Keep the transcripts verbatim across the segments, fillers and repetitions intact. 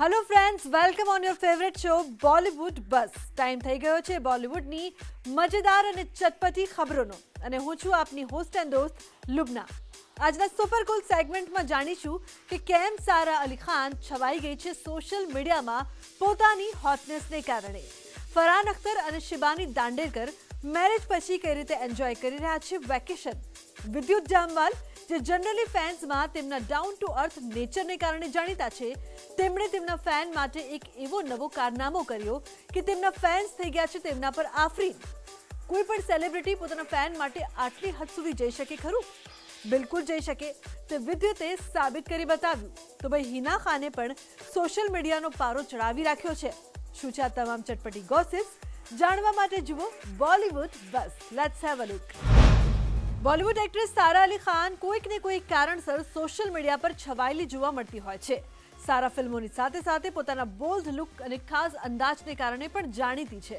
Hello friends welcome on your favourite show Bollywood buzz time થઈ ગયો છે બોલિવૂડ ની મજેદાર અને ચટપટી ખબરોનો અને હું છું આપની હોસ્ટ એન્ડ દોસ્ત લુબના આજના સુપર કૂલ સેગમેન્ટમાં જાણીશું કે કેમ સારા અલી ખાન છવાઈ ગઈ છે સોશિયલ મીડિયામાં પોતાની હોટનેસને કારણે ફરહાન અખ્તર અને શિબાની દાંડેકર મેરેજ પછી કઈ રીતે એન્જોય કરી રહ્યા છે વેકેશન વિદ્યુત જામવાલ જે જનરલી ફેન્સમાં તેમના ડાઉન ટુ અર્થ નેચરને કારણે જાણીતા છે તેમણે તેમના ફેન માટે એક એવો નવો કારનામો કર્યો કે તેમના ફેન્સ થઈ ગયા છે તેમના પર આફરીન કોઈ પણ સેલિબ્રિટી પોતાના ફેન માટે આટલી હદ સુધી જઈ શકે ખરું બિલકુલ જઈ શકે તે વિદ્યુતે સાબિત કરી બતાવ્યું તો ભાઈ હિના ખાને પણ સોશિયલ મીડિયાનો પારો ચડાવી રાખ્યો છે શું છે આ તમામ ચટપટી ગોસિપ્સ જાણવા માટે જુઓ Bollywood buzz let's have a look Bollywood actress Sara Ali Khan कोईक ने कोई कारणसर सोशल मीडिया पर छवायेली जोवा मळती होय छे सारा फिल्मोनी साथे साथे पोताना बोल्ड लुक अने खास अंदाजने कारणे पण जाणीती छे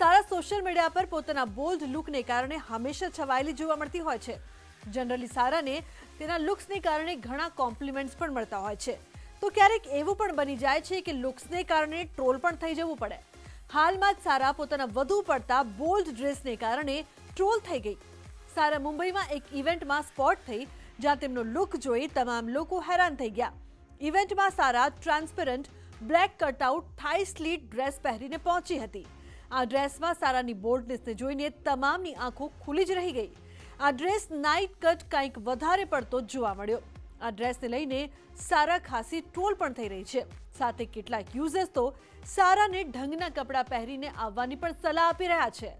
सारा सोशल मीडिया पर पोताना बोल्ड लुकने कारणे हमेशा छवायेली जोवा मळती होय छे जनरली साराने तेना लुक्सने कारणे घणा कॉम्प्लिमेंट्स पण मळता होय छे तो क्यारेक एवुं पण बनी जाय छे के लुक्सने कारणे ट्रोल पण थई जवुं पडे हालमां ज सारा पोताना वधु पडता बोल्ड ड्रेसने कारणे ट्रोल थई गई सारा मुंबई में एक इवेंट में स्पॉट थी जहाँ तेमनो लुक जोई तमाम लोको हैरान थई गया इवेंट में Sara transparent black cutout thigh slit dress पहरीने पहुंची हती आ ड्रेस में सारानी बोल्डनेस ने जोईने तमामनी आँखों खुली ज रही गई आ ड्रेस नाइट कट कंईक वधारे पड़तो जोवा मळ्यो आ ड्रेस ने लईने सारा खासी ट्रोल पण थई रही छे साथे केटलाक यूजर्स तो सारा ने ढंगना कपड़ा पहरीने आववानी पण सलाह आपी रह्या छे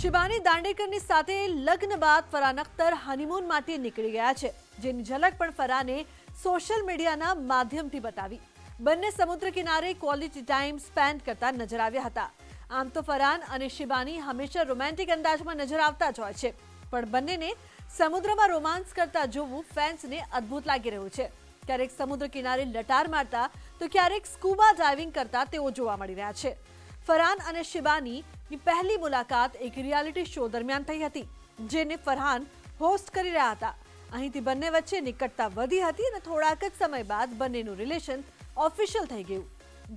शिबानी दांडेकरनी साथे लग्न बाद फरहान अख्तर हनीमून माटे निकली गया छे जेनी झलक पण फरहाने सोशल मीडियाना माध्यमथी बतावी बन्ने समुद्र किनारे क्वॉलिटी टाइम स्पेन्ड करता नजर आव्या हता आम तो फरहान अने शिबानी हमेशा रोमेंटिक अंदाजमां नजर आवता ज होय छे पण बन्नेने समुद्रमा रोमांस करता जोवुं फैन्सने अद्भुत लागी रह्युं छे क्यारेक समुद्र किनारे लटार मारता तो क्यारेक स्कूबा डाइविंग करता तेओ जोवा मळी रह्या छे फरहान अने शिबानी की पहली मुलाकात एक रियालिटी शो दरमियान थई हती जेने फरहान होस्ट करी रह्या हता अहींथी बंने वच्चे निकटता वधी हती अने थोड़ाक ज समय बाद बंनेनुं रिलेशन ऑफिशियल थई गयुं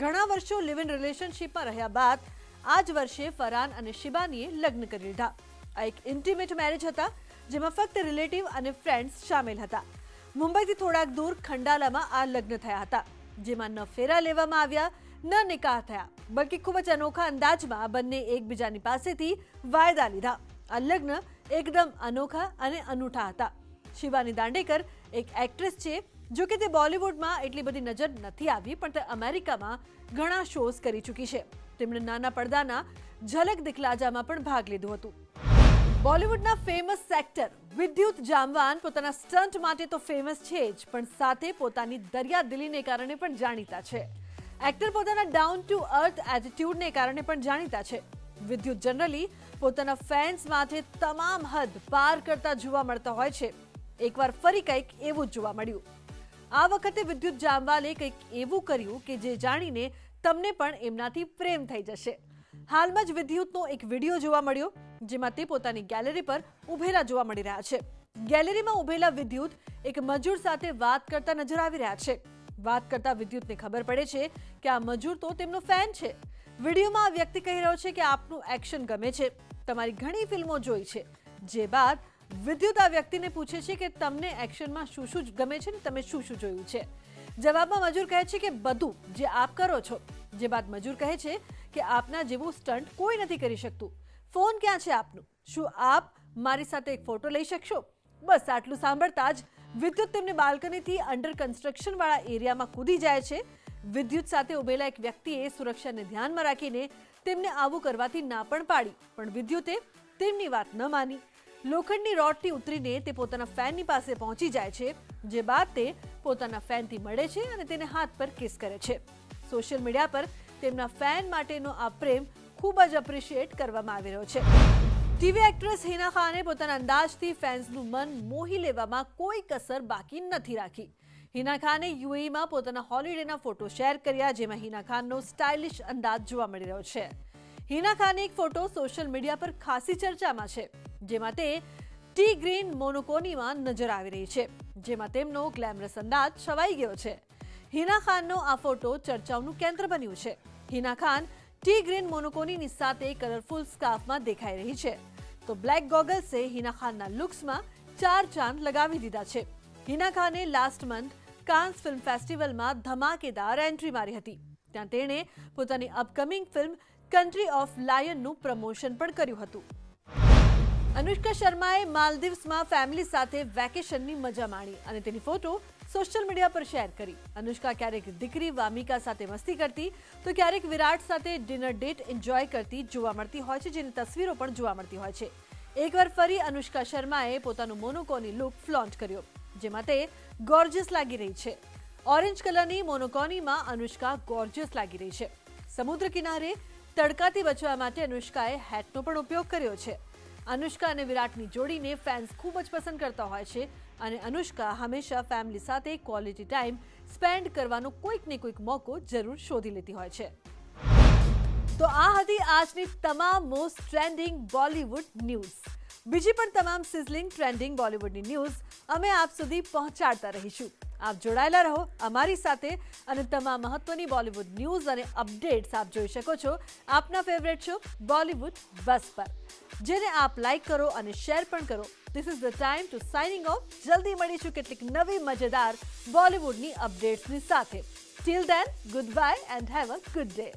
घणा वर्षो लिव इन रिलेशनशिपमां रह्या बाद आ ज वर्षे फरहान अने शिबानीए लग्न करी लीधा आ एक इंटीमेट मेरेज हता जेमां फक्त रिलेटिव अने फ्रेंड्स शामिल हता मुंबईथी थोड़ाक दूर खंडालामां आ लग्न थया हता जेमां न फेरा लेवामां આવ્યા न निकाह थया बल्कि खूब ज अनोखा अंदाजमां बंने एकबीजानी पासेथी वायदा लीधा आ लग्न एकदम अनोखा अने अनूठा हता शिबानी दांडेकर एक एक्ट्रेस छे जो के ते बॉलीवूडमां एटली बधी नजर नथी आवी पण ते अमेरिकामां घणा शोज करी चूकी छे तेमणे नाना पड़दाना झलक दिखलाजामां पण भाग लीधो हतो बॉलीवूडना फेमस एक्टर विद्युत जामवान पोताना स्टंट माटे तो फेमस छे ज पण साथे पोतानी दरियादिलीने कारणे पण जाणीता छे एक्टर पोताना डाउन टू अर्थ एटीट्यूड ने कारणे पण जाणीता छे विद्युत जनरली पोताना फैन्स माटे तमाम हद पार करता जोवा मळता होय छे एकवार फरी कंईक एवुं जोवा मळ्युं आ वखते विद्युत जामवाले कंईक एवुं कर्युं के जे जाणीने तमने पण एमनाथी प्रेम थई जशे हालमां ज विद्युतनो एक विडियो जोवा मळ्यो जेमां ते पोतानी गैलरी पर ऊभेला जोवा मळी रह्या छे गैलरीमां ऊभेला विद्युत एक मजूर साथे वात करता नजर आवी रह्या छे बात करता विद्युत ने खबर पड़े छे कि आ मजूर तो तेमनो फैन छे विडियो में आ व्यक्ति कही रह्यो छे कि आपनु एक्शन गमे छे तमारी घणी फिल्मों जोई छे जे बाद विद्युत आ व्यक्ति ने पूछे छे कि तमने एक्शन में शुं शुं गमे छे ने तमे शुं शुं जोयुं छे जवाब में मजूर कहे छे कि बधु जे आप करो छो जे बाद मजूर कहे छे कि आपना जेवो स्टंट कोई नथी करी शकतुं फोन क्यां छे आपनु शुं आप मारी साथे एक फोटो लई शकशो बस आटलुं सांभळता ज विद्युत तेमने बालकनी थी अंडर कंस्ट्रक्शन वाला एरिया में कूदी जाए छे विद्युत साथे उभेला एक व्यक्तिए सुरक्षा ने ध्यान में राखीने तेमने आवुं करवाथी ना पण पाडी पण विद्युते तेमनी वात न मानी लोखंडनी रोडथी उतरीने ते पोताना फैननी पासे पहोंची जाए छे जे बाद ते पोताना फैनथी मळे छे अने तेने हाथ पर किस करे छे सोशल मीडिया पर तेमना फैन माटेनो आ प्रेम खूब ज एप्रिशिएट करवामां आवी रह्यो छे टीवी एक्ट्रेस हिना खाने पोताना अंदाजथी फैन्सनुं मन मोही लेवामां कोई कसर बाकी नथी राखी हिना खाने यूएई में पोताना होलिडेना फोटो शेयर कर्या जेमां हिना खाननो स्टाइलिश अंदाज जोवा मळी रह्यो छे हिना खाने एक फोटो सोशल मीडिया पर खासी चर्चामां छे जेमां ते टी ग्रीन मोनोकोनीमां नजर आवी रही छे जेमां तेमनो ग्लेमरस अंदाज छवाई गयो छे હિના ખાનનો આ ફોટો ચર્ચાઓનું કેન્દ્ર બન્યું છે। હિના ખાન ટી ગ્રીન મોનોકોનીની સાથે કલરફુલ સ્કાર્ફમાં દેખાઈ રહી છે, તો બ્લેક ગોગલ્સે હિના ખાનના લુક્સમાં ચાર ચાંદ લગાવી દીધા છે। હિના ખાને લાસ્ટ મંથ કાન્સ ફિલ્મ ફેસ્ટિવલમાં ધમાકેદાર એન્ટ્રી મારી હતી, ત્યાં તેણે પોતાની અપકમિંગ ફિલ્મ કન્ટ્રી ઓફ લાયનનું પ્રમોશન પણ કર્યું હતું। अनुष्का शर्माए मालदीव्स में फैमिली साथ वेकेशन की मजा माणी और तेनी फोटो सोशल मीडिया पर शेयर करी। अनुष्का क्यारेक दीकरी वामिका साथ मस्ती करती तो क्यारेक विराट साथ डिनर डेट एन्जॉय करती जोवा मळती होय छे, जेनी तस्वीरों पण जोवा मळती होय छे। एक बार फरी अनुष्का शर्माए पोतानो मोनोकोनी लुक फ्लॉन्ट कर्यो, जेमां ते गॉर्जियस लागी रही छे। ऑरेंज कलरनी मोनोकोनी में अनुष्का गॉर्जियस लागी रही छे। समुद्र किनारे तड़काथी बचवा माटे अनुष्काए हेटनो पण उपयोग कर्यो छे। अनुष्का और विराट की जोड़ी ने फैन्स खूब ज पसंद करता होय छे अने अनुष्का हमेशा फैमिली साथ क्वॉलिटी टाइम स्पेन्ड करवानो कोईक ने कोईक मौको जरूर शोधी लेती होय छे। तो आ हती आजनी तमाम मोस्ट ट्रेंडिंग बॉलीवूड न्यूज। बीजी पण तमाम सिजलिंग ट्रेंडिंग बॉलीवूड न्यूज अमे आप सुधी पहोंचाडता रहीशुं। आप जोड़ायेला रहो अमारी साथे अने तमाम महत्वनी बॉलीवूड न्यूज अने अपडेट्स आप जोई शको छो आपना फेवरेट शो बॉलीवूड बस पर, जेने आप लाइक करो अने शेयर पण करो। This is the time to signing off. जल्दी मळीशुं केटलीक नवी मजेदार बॉलीवूडनी अपडेट्सनी साथे। Till then good bye and have a good day.